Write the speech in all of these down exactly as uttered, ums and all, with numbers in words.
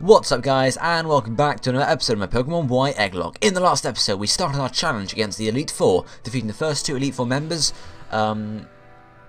What's up guys, and welcome back to another episode of my Pokemon Y Egglock. In the last episode we started our challenge against the Elite Four, defeating the first two Elite Four members, um,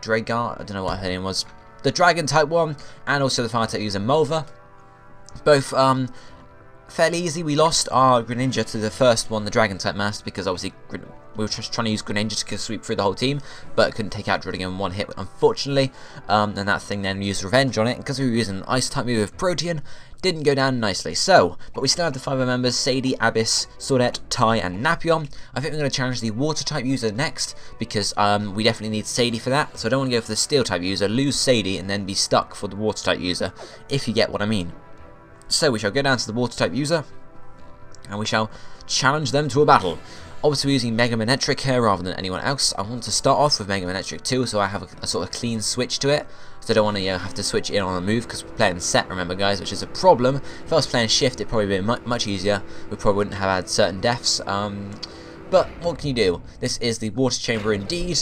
Drayga, I don't know what her name was, the Dragon type one, and also the Fire type user Mulva. Both um, fairly easy. We lost our Greninja to the first one, the Dragon type master, because obviously we were just trying to use Greninja to sweep through the whole team, but couldn't take out Drayga in one hit, unfortunately, um, and that thing then used Revenge on it, because we were using an Ice type move with Protean. Didn't go down nicely, so, but we still have the five members, Sadie, Abyss, Swordette, Ty, and Napion. I think we're going to challenge the Water-type user next, because um, we definitely need Sadie for that, so I don't want to go for the Steel-type user, lose Sadie, and then be stuck for the Water-type user, if you get what I mean. So we shall go down to the Water-type user, and we shall challenge them to a battle. Obviously we're using Mega Manetric here rather than anyone else. I want to start off with Mega Manetric too, so I have a, a sort of clean switch to it. So I don't want to you know, have to switch in on a move, because we're playing set, remember guys, which is a problem. If I was playing shift, it'd probably be much easier. We probably wouldn't have had certain deaths. Um, but what can you do? This is the water chamber indeed,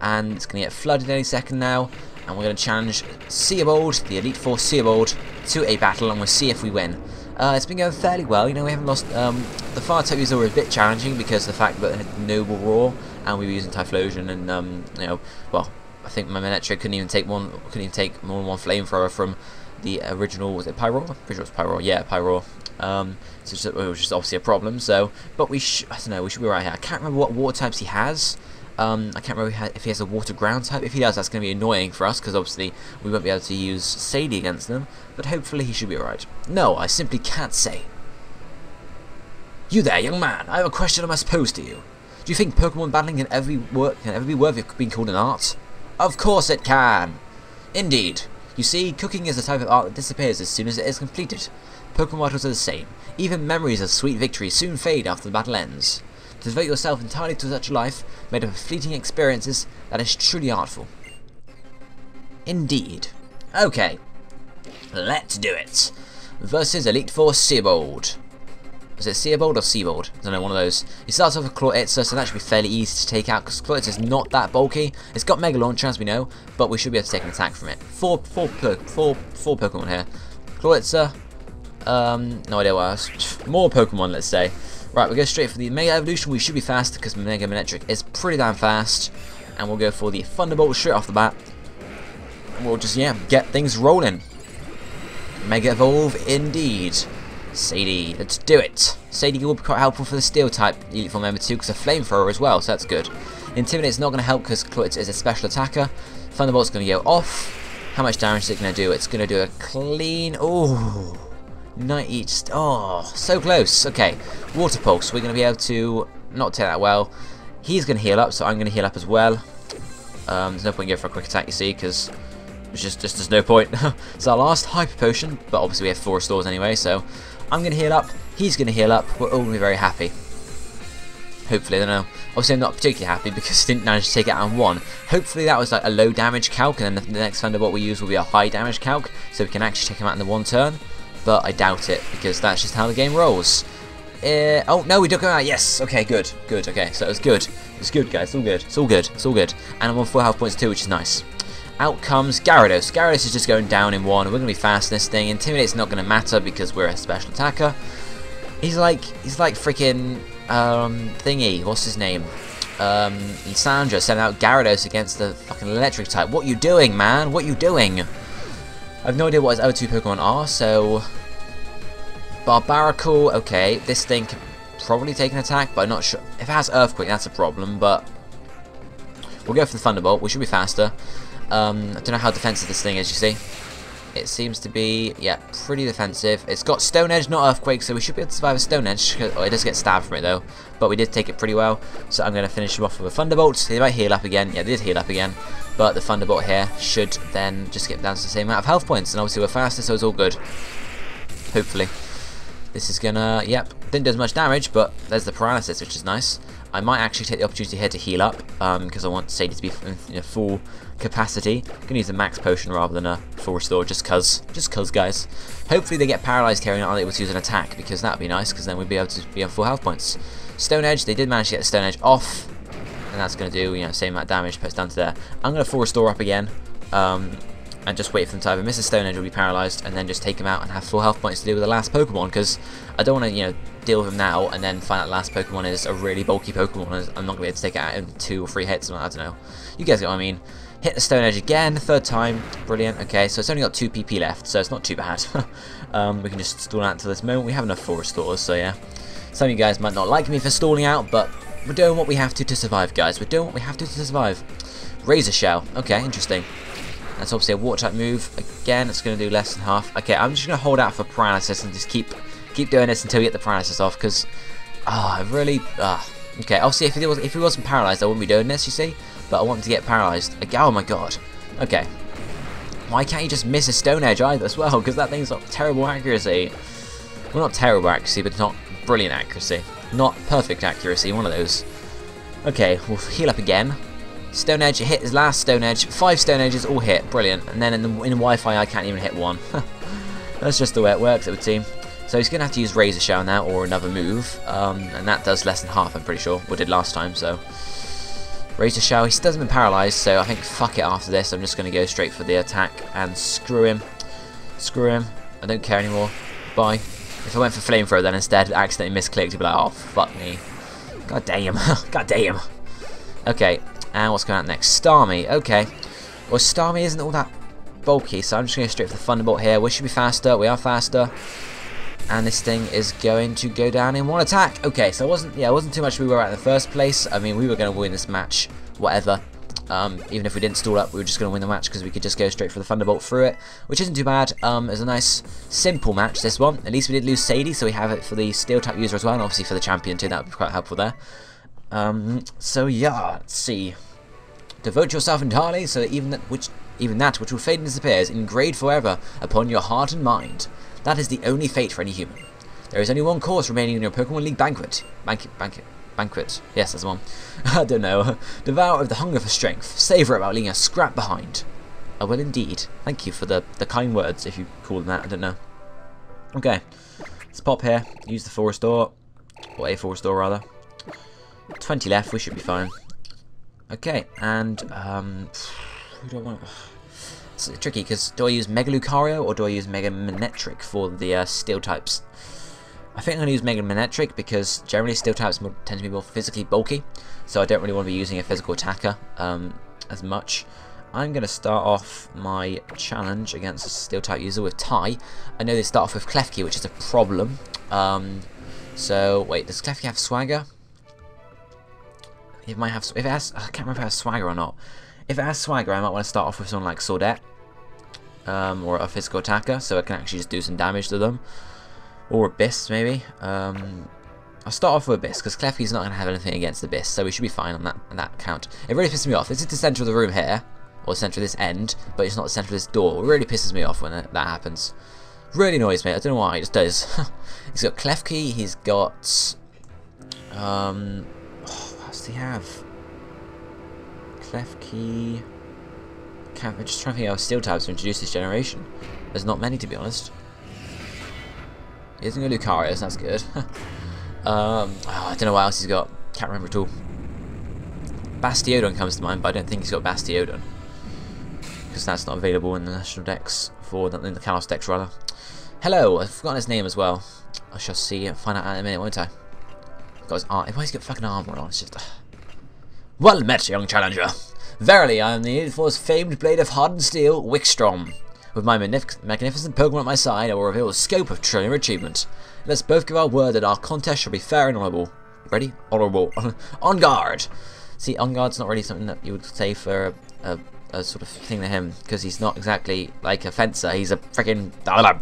and it's going to get flooded any second now. And we're going to challenge Siebold, the Elite Four Siebold, to a battle, and we'll see if we win. Uh, it's been going fairly well, you know, we haven't lost, um, the fire type user were a bit challenging because of the fact that it had Noble Roar, and we were using Typhlosion, and, um, you know, well, I think my Manetric couldn't even take one, couldn't even take more than one Flamethrower from the original, was it Pyroar? I'm pretty sure it was Pyroar, yeah, Pyroar, um, so just, it was just obviously a problem, so, but we sh I don't know, we should be right here. I can't remember what water types he has. Um, I can't remember if he has a water ground type. If he does, that's going to be annoying for us, because obviously we won't be able to use Sadie against them, but hopefully he should be alright. No, I simply can't say. You there, young man, I have a question I must pose to you. Do you think Pokemon battling can ever be, wor can ever be worthy of being called an art? Of course it can! Indeed. You see, cooking is a type of art that disappears as soon as it is completed. Pokemon battles are the same. Even memories of sweet victories soon fade after the battle ends. To devote yourself entirely to such a life, made up of fleeting experiences, that is truly artful. Indeed. Okay. Let's do it. Versus Elite Four Siebold. Is it Siebold or Siebold? I don't know, one of those. He starts off with Clawitzer, so that should be fairly easy to take out, because Clawitzer is not that bulky. It's got Mega Launcher, as we know, but we should be able to take an attack from it. Four, four, four, four Pokemon here. Clawitzer. Um, no idea what else. More Pokemon, let's say. Right, we'll go straight for the Mega Evolution. We should be fast because Mega Manetric is pretty damn fast. And we'll go for the Thunderbolt straight off the bat. And we'll just, yeah, get things rolling. Mega Evolve indeed. Sadie, let's do it. Sadie will be quite helpful for the Steel type Elite Four member too, because a Flamethrower as well, so that's good. Intimidate's not going to help because Clawitzer is a special attacker. Thunderbolt's going to go off. How much damage is it going to do? It's going to do a clean... Ooh... ninety each. Oh, so close. Okay, Water Pulse. We're going to be able to not take that well. He's going to heal up, so I'm going to heal up as well. Um, there's no point in going for a quick attack, you see, because it's just, just there's no point. It's our last Hyper Potion, but obviously we have four restores anyway, so I'm going to heal up. He's going to heal up. We're all going to be very happy. Hopefully, I don't know. Obviously, I'm not particularly happy because I didn't manage to take it out on one. Hopefully, that was like a low damage calc, and then the, the next Thunderbolt we use will be a high damage calc, so we can actually take him out in the one turn. But I doubt it, because that's just how the game rolls. Uh, oh, no, we don't go out. Yes. Okay, good. Good. Okay, so it was good. It's good, guys. It's all good. It's all good. It's all good. And I'm on four health points too, which is nice. Out comes Gyarados. Gyarados is just going down in one. We're going to be fast in this thing. Intimidate's not going to matter because we're a special attacker. He's like, he's like freaking um, thingy. What's his name? Um, Lissandra sent out Gyarados against the fucking electric type. What you doing, man? What you doing? I've no idea what his other two Pokemon are, so... Barbaracle, okay, this thing can probably take an attack, but I'm not sure. If it has Earthquake, that's a problem, but... we'll go for the Thunderbolt, we should be faster. Um, I don't know how defensive this thing is, you see. It seems to be, yeah, pretty defensive. It's got Stone Edge, not Earthquake, so we should be able to survive a Stone Edge. Oh, it does get stabbed from it, though. But we did take it pretty well, so I'm going to finish him off with a Thunderbolt. They might heal up again. Yeah, they did heal up again. But the Thunderbolt here should then just get down to the same amount of health points. And obviously we're faster, so it's all good. Hopefully. This is going to... Yep. Didn't do as much damage, but there's the Paralysis, which is nice. I might actually take the opportunity here to heal up, because um, I want Sadie to be in you know, full capacity. I'm going to use a Max Potion rather than a full restore, just because. Just because, guys. Hopefully they get paralyzed here and aren't able to use an attack, because that would be nice, because then we'd be able to be on full health points. Stone Edge, they did manage to get the Stone Edge off. And that's going to do, you know, same amount of damage, but it's down to there. I'm going to full restore up again. Um, and just wait for them to either miss a Stone Edge or be paralysed, and then just take him out and have full health points to deal with the last Pokemon, because I don't want to, you know, deal with him now and then find out the last Pokemon is a really bulky Pokemon and I'm not going to be able to take it out in two or three hits, I don't know. You guys get what I mean. Hit the Stone Edge again, third time, brilliant. Okay, so it's only got two P P left, so it's not too bad. um, we can just stall out until this moment. We have enough for restores, so yeah. Some of you guys might not like me for stalling out, but we're doing what we have to to survive, guys. We're doing what we have to to survive. Razor Shell, okay, interesting. That's obviously a water type move. Again, it's going to do less than half. Okay, I'm just going to hold out for paralysis and just keep keep doing this until we get the paralysis off, because ah, oh, I really ah. Uh, okay, obviously if he was if he wasn't paralysed, I wouldn't be doing this. You see, but I want him to get paralysed. Like, oh my god. Okay, why can't you just miss a Stone Edge either as well? Because that thing's got terrible accuracy. Well, not terrible accuracy, but not brilliant accuracy. Not perfect accuracy. One of those. Okay, we'll heal up again. Stone Edge hit his last Stone Edge. Five Stone Edges all hit. Brilliant. And then in, the, in Wi-Fi, I can't even hit one. That's just the way it works, it would seem. So he's going to have to use Razor Shell now, or another move. Um, and that does less than half, I'm pretty sure. What did last time, so. Razor Shell. He still hasn't been paralysed, so I think fuck it after this. I'm just going to go straight for the attack and screw him. Screw him. I don't care anymore. Bye. If I went for Flamethrower then instead, I accidentally misclicked, you'd be like, oh, fuck me. God damn. God damn. Okay. And what's going on next? Starmie, okay. Well, Starmie isn't all that bulky, so I'm just going to straight for the Thunderbolt here. We should be faster, we are faster. And this thing is going to go down in one attack. Okay, so it wasn't, yeah, it wasn't too much we were at in the first place. I mean, we were going to win this match, whatever. Um, even if we didn't stall up, we were just going to win the match because we could just go straight for the Thunderbolt through it, which isn't too bad. Um, it was a nice, simple match, this one. At least we did lose Sadie, so we have it for the Steel-type user as well, and obviously for the champion too. That would be quite helpful there. Um, so yeah, let's see. Devote yourself entirely, so that even that which even that which will fade and disappears, engrave forever upon your heart and mind. That is the only fate for any human. There is only one course remaining in your Pokemon League banquet. Banquet, banquet, banquet. Yes, that's the one. I don't know. Devour with the hunger for strength. Savor it without leaving a scrap behind. I will indeed. Thank you for the the kind words, if you call them that. I don't know. Okay, let's pop here. Use the full restore, or a full restore rather. twenty left, we should be fine. Okay, and um, who do I want? It's tricky because do I use Mega Lucario or do I use Mega Manetric for the uh, Steel types? I think I'm gonna use Mega Manetric because generally Steel types tend to be more physically bulky, so I don't really want to be using a physical attacker um, as much. I'm gonna start off my challenge against a Steel type user with Ty. I know they start off with Klefki, which is a problem. Um, so wait, does Klefki have Swagger? It might have. If it has, I can't remember if it has Swagger or not. If it has Swagger, I might want to start off with someone like Swordette, um, or a physical attacker, so I can actually just do some damage to them. Or Abyss, maybe. Um, I'll start off with Abyss because Klefki's not going to have anything against Abyss, so we should be fine on that on that count. It really pisses me off. This is the centre of the room here, or the centre of this end, but it's not the centre of this door. It really pisses me off when that happens. Really annoys me. I don't know why. It just does. He's got Klefki. He's got. Um, Does he have Klefki? Can't, I'm just trying to think of Steel types to introduce this generation. There's not many, to be honest. He isn't going to Lucario, so that's good. um, oh, I don't know what else he's got. Can't remember at all. Bastiodon comes to mind, but I don't think he's got Bastiodon because that's not available in the national decks for in the Kalos decks rather. Hello, I've forgotten his name as well. I shall see and find out in a minute, won't I? Got his arm. Why he's got fucking armor on? It's just. Well met, young challenger. Verily, I am the Need For's famed blade of hardened steel, Wickstrom. With my magnific magnificent Pokemon at my side, I will reveal the scope of Trillium achievement. Let's both give our word that our contest shall be fair and honourable. Ready? Honourable. On guard. See, on guard's not really something that you would say for a, a, a sort of thing to him, because he's not exactly like a fencer. He's a freaking.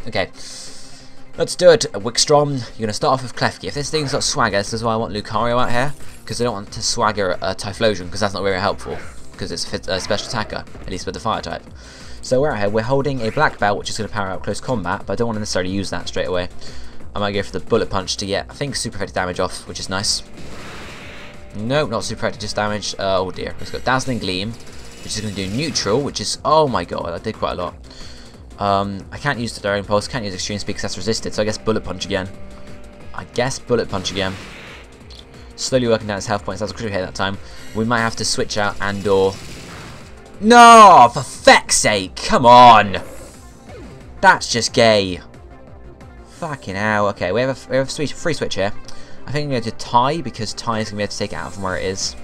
Okay. Let's do it, Wickstrom. You're going to start off with Klefki. If this thing's got Swagger, this is why I want Lucario out here, because I don't want to Swagger uh, Typhlosion, because that's not very helpful, because it's a uh, special attacker, at least with the fire type. So we're out here. We're holding a black belt, which is going to power out Close Combat, but I don't want to necessarily use that straight away. I might go for the Bullet Punch to get, I think, super effective damage off, which is nice. No, nope, not super effective, just damage. Uh, oh dear. It's got Dazzling Gleam, which is going to do neutral, which is, oh my god, I did quite a lot. Um, I can't use the Daring Pulse, can't use Extreme Speed because that's resisted, so I guess Bullet Punch again. I guess Bullet Punch again. Slowly working down his health points, that was a critical hit that time. We might have to switch out and or... No! For feck's sake, come on! That's just gay. Fucking hell. Okay, we have a, we have a free switch here. I think I'm going to Ty, because Ty is going to be able to take it out from where it is.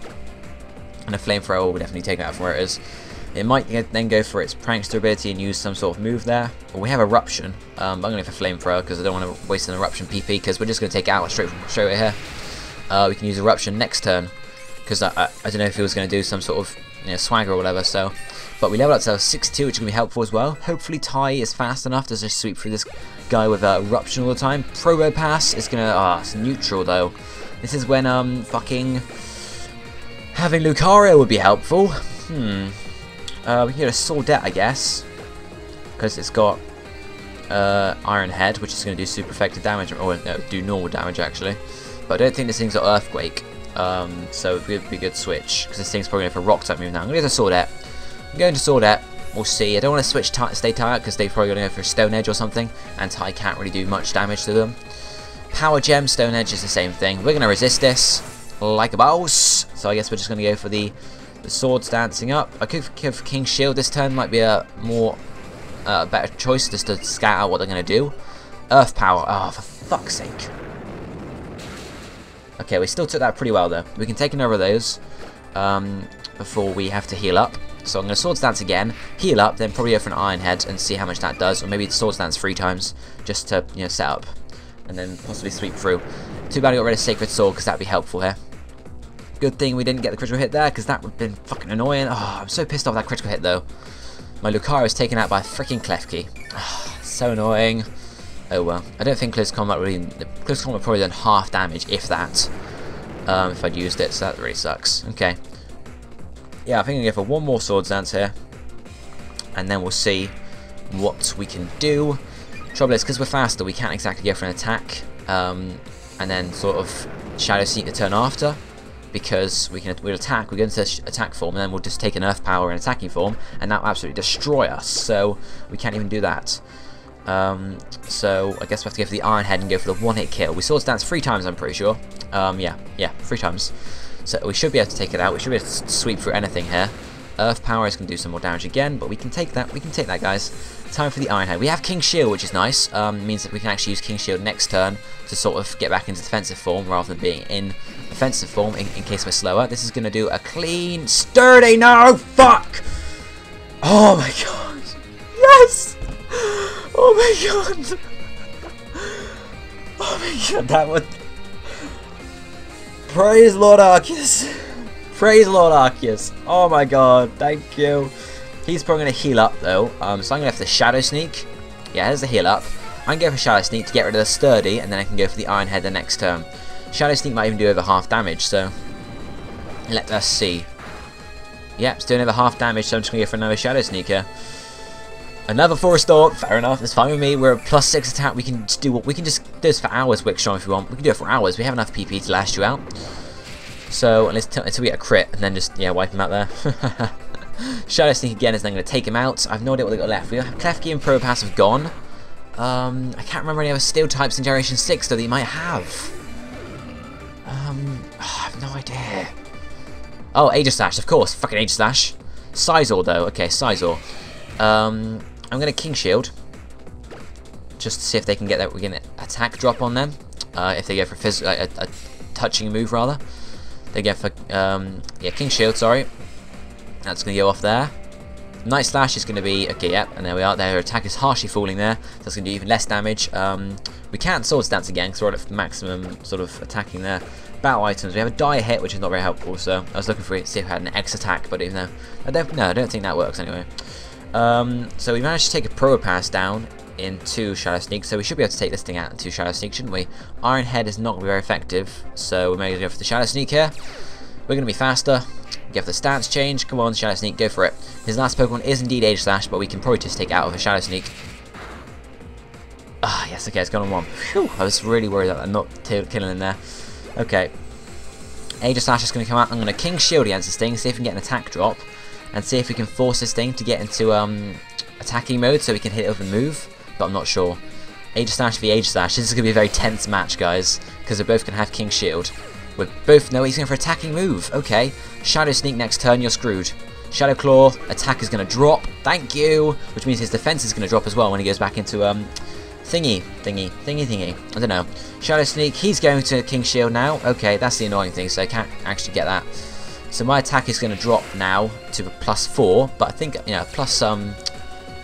And a Flamethrower will definitely take it out from where it is. It might then go for its Prankster ability and use some sort of move there. Well, we have Eruption. Um, I'm going to go for Flamethrower because I don't want to waste an Eruption P P, because we're just going to take it out straight from straight here. Uh, we can use Eruption next turn, because I, I, I don't know if he was going to do some sort of, you know, Swagger or whatever. So, but we level up to sixty-two, which can be helpful as well. Hopefully Ty is fast enough to just sweep through this guy with uh, Eruption all the time. Probopass is going to... Ah, it's neutral though. This is when um fucking having Lucario would be helpful. Hmm. Uh, we can get a Swordette, I guess, because it's got uh, Iron Head, which is going to do super effective damage, or no, do normal damage actually. But I don't think this thing's got Earthquake, um, so it would be a good switch, because this thing's probably going for a Rock type move now. I'm going to go to Swordette. I'm going to Swordette. We'll see. I don't want to switch Ty stay tight, because they're probably going to go for a Stone Edge or something, and Ty can't really do much damage to them. Power Gem, Stone Edge is the same thing. We're going to resist this like a boss, so I guess we're just going to go for the. The sword's dancing up. I could go for King's Shield this turn. Might be a more uh, better choice just to scout out what they're going to do. Earth Power. Oh, for fuck's sake. Okay, we still took that pretty well, though. We can take another of those um, before we have to heal up. So I'm going to Sword's Dance again, heal up, then probably go for an Iron Head and see how much that does. Or maybe Sword's Dance three times just to, you know, set up. And then possibly sweep through. Too bad I got rid of Sacred Sword, because that would be helpful here. Good thing we didn't get the critical hit there, because that would have been fucking annoying. Oh, I'm so pissed off that critical hit, though. My Lucario is taken out by freaking Klefki. Oh, so annoying. Oh, well. I don't think Close Combat would even... Close Combat would probably done half damage, if that. Um, if I'd used it, so that really sucks. Okay. Yeah, I think I'm going to go for one more Sword's Dance here. And then we'll see what we can do. Trouble is, because we're faster, we can't exactly go for an attack. Um, and then sort of Shadow Sneak the turn after. Because we can, we'll attack, we go into attack form, and then we'll just take an Earth Power in attacking form, and that will absolutely destroy us, so we can't even do that. Um, so I guess we have to go for the Iron Head and go for the one-hit kill. We Sword's Dance three times, I'm pretty sure. Um, yeah, yeah, three times. So we should be able to take it out, we should be able to sweep through anything here. Earth Power is going to do some more damage again, but we can take that, we can take that, guys. Time for the Iron Head. We have King's Shield, which is nice. Um, means that we can actually use King's Shield next turn to sort of get back into defensive form, rather than being in offensive form, in, in case we're slower. This is going to do a clean, sturdy, no, fuck! Oh my god. Yes! Oh my god. Oh my god, that would... Praise Lord Arceus. Praise Lord Arceus. Oh my god, thank you. He's probably going to heal up though, um, so I'm going to have to Shadow Sneak. Yeah, there's the heal up. I'm going to go for Shadow Sneak to get rid of the Sturdy, and then I can go for the Iron Head the next turn. Shadow Sneak might even do over half damage, so let us see. Yep, it's doing over half damage, so I'm just going to go for another Shadow Sneak here. Another four restore, fair enough, that's fine with me. We're a plus six attack, we can do what we can just do this for hours, Wickstrom, if we want. We can do it for hours, we have enough P P to last you out. So, unless until we get a crit, and then just, yeah, wipe him out there. Shadow Sneak again is then going to take him out. I've no idea what they've got left. We have Klefki and Probopass have gone. Um, I can't remember any other Steel types in Generation six, though, that you might have. Um, oh, I have no idea. Oh, Aegislash, of course. Fucking Aegislash. Scizor, though. Okay, Scizor. Um, I'm going to King Shield. Just to see if they can get that. We're going to attack drop on them. Uh, if they go for phys like a, a touching move, rather. They go for, um, yeah, King Shield, sorry. That's going to go off there. Night Slash is going to be... Okay, yep. And there we are. Their attack is harshly falling there. So that's going to do even less damage. Um, we can't Sword's Dance again because we're at maximum sort of attacking there. Battle items. We have a Die Hit, which is not very helpful. So I was looking for it to see if I had an X attack. But even though... I don't, no, I don't think that works anyway. Um, so we managed to take a Probopass down in two Shadow Sneak. So we should be able to take this thing out in two Shadow Sneak, shouldn't we? Iron Head is not going to be very effective. So we may go for the Shadow Sneak here. We're going to be faster. Give the stance change. Come on, Shadow Sneak, go for it. His last Pokemon is indeed Aegislash, but we can probably just take out of a Shadow Sneak. Ah, oh, yes, okay, it's gone on one. Whew, I was really worried that I'm not killing him there. Okay. Aegislash is going to come out. I'm going to King Shield against this thing, see if we can get an attack drop, and see if we can force this thing to get into um, attacking mode so we can hit it with a move, but I'm not sure. Aegislash v Aegislash. This is going to be a very tense match, guys, because they're both going to have King Shield. We're both... No, he's going for attacking move. Okay. Shadow Sneak next turn, you're screwed. Shadow Claw attack is going to drop. Thank you. Which means his defense is going to drop as well when he goes back into um, thingy, thingy, thingy, thingy. I don't know. Shadow Sneak, he's going to King's Shield now. Okay, that's the annoying thing, so I can't actually get that. So my attack is going to drop now to plus four, but I think, you know, plus um,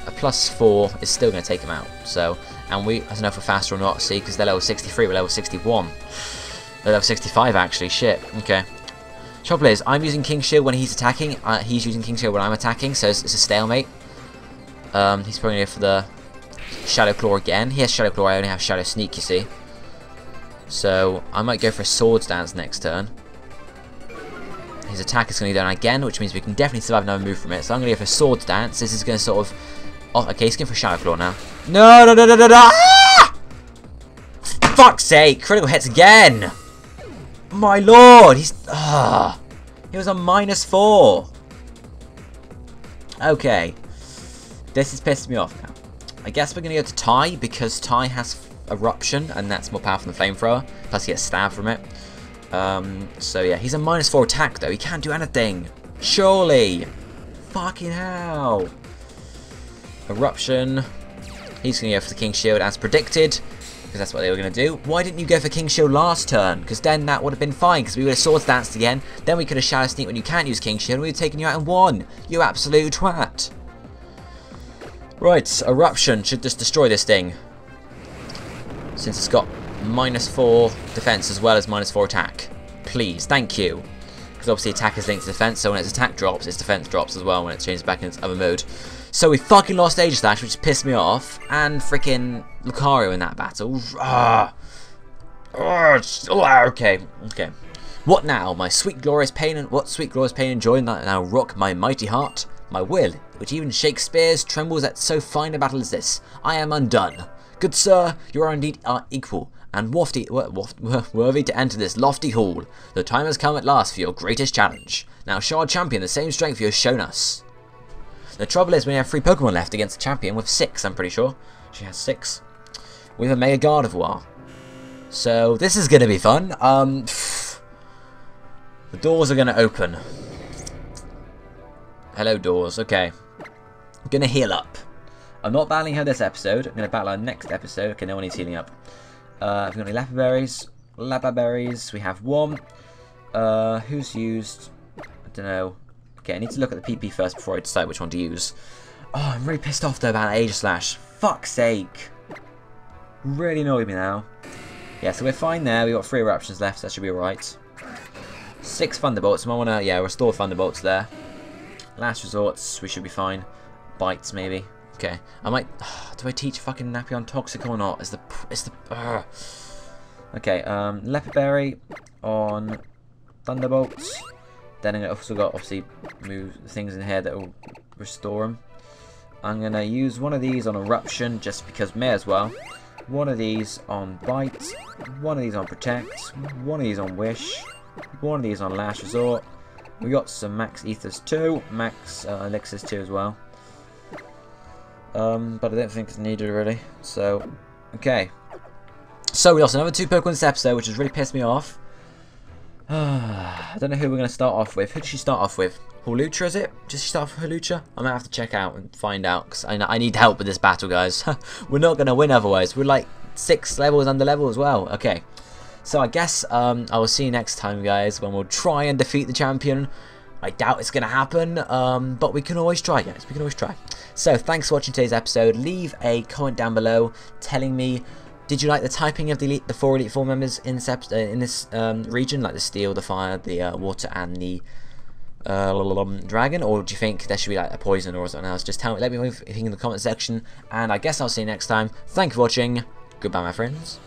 a plus four is still going to take him out. So, and we, I don't know if we're faster or not, see, because they're level sixty-three, we're level sixty-one. They're level sixty-five, actually, shit, okay. Trouble is, I'm using King's Shield when he's attacking, uh, he's using King's Shield when I'm attacking, so it's, it's a stalemate. Um, he's probably here for the Shadow Claw again. He has Shadow Claw, I only have Shadow Sneak, you see. So, I might go for a Swords Dance next turn. His attack is going to go down again, which means we can definitely survive another move from it. So I'm going to go for Swords Dance. This is going to sort of... Oh, okay, he's going for Shadow Claw now. No, no, no, no, no, no! Ah! Fuck's sake! Critical hits again! My lord! He's... Ah! He was on minus four! Okay. This is pissing me off now. I guess we're going to go to Tai, because Tai has Eruption, and that's more powerful than Flamethrower. Plus he gets stabbed from it. Um, so yeah, he's a minus four attack though, he can't do anything. Surely! Fucking hell! Eruption. He's gonna go for the King's Shield as predicted, because that's what they were gonna do. Why didn't you go for King's Shield last turn? Because then that would have been fine, because we would have Swords Danced again, then we could have Shadow Sneak when you can't use King's Shield, and we would have taken you out in one. You absolute twat! Right, Eruption should just destroy this thing. Since it's got minus four defense as well as minus four attack. Please, thank you. Because obviously attack is linked to defense, so when its attack drops, its defense drops as well when it changes back in its other mode. So we fucking lost Aegislash, which pissed me off, and freaking Lucario in that battle. Ah, ah, okay, okay. What now? My sweet glorious pain and what sweet glorious pain and joy that now rock my mighty heart, my will, which even Shakespeare's trembles at so fine a battle as this. I am undone. Good sir, you are indeed our equal, and worthy, worthy to enter this lofty hall. The time has come at last for your greatest challenge. Now show our champion the same strength you have shown us. The trouble is we have three Pokemon left against the champion with six, I'm pretty sure. She has six. We have a Mega Gardevoir. So this is going to be fun. Um, the doors are going to open. Hello doors, okay. I'm going to heal up. I'm not battling her this episode. I'm going to battle her next episode. Okay, no one needs healing up. Uh, we've got any Lapa Berries? Lapa Berries. We have one. Uh, who's used? I don't know. Okay, I need to look at the P P first before I decide which one to use. Oh, I'm really pissed off though about Aegislash. Fuck's sake. Really annoyed me now. Yeah, so we're fine there. We've got three Eruptions left, so that should be alright. Six Thunderbolts. I might want to, yeah, restore Thunderbolts there. Last Resorts. We should be fine. Bites, maybe. Okay, I might. Ugh, do I teach fucking Napion Toxic or not? Is the is the. Ugh. Okay, um, Leopard Berry on Thunderbolts. Then I also got obviously move things in here that will restore them. I'm gonna use one of these on Eruption just because may as well. One of these on Bite. One of these on Protect. One of these on Wish. One of these on Last Resort. We got some Max Ethers too. Max uh, Elixirs too as well. Um, but I don't think it's needed really, so, okay. So we lost another two Pokemon this episode, which has really pissed me off. I don't know who we're going to start off with. Who did she start off with? Hulucha, is it? Did she start off with Hulucha? I'm going to have to check out and find out, because I, I need help with this battle, guys. We're not going to win otherwise. We're like six levels under level as well. Okay, so I guess um, I will see you next time, guys, when we'll try and defeat the champion. I doubt it's going to happen, um, but we can always try, guys. We can always try. So, thanks for watching today's episode. Leave a comment down below telling me, did you like the typing of the, elite, the four Elite Four members in this, uh, in this um, region, like the Steel, the Fire, the uh, Water, and the uh, Dragon? Or do you think there should be like a Poison or something else? Just tell me, let me know if you think in the comment section, and I guess I'll see you next time. Thank you for watching. Goodbye, my friends.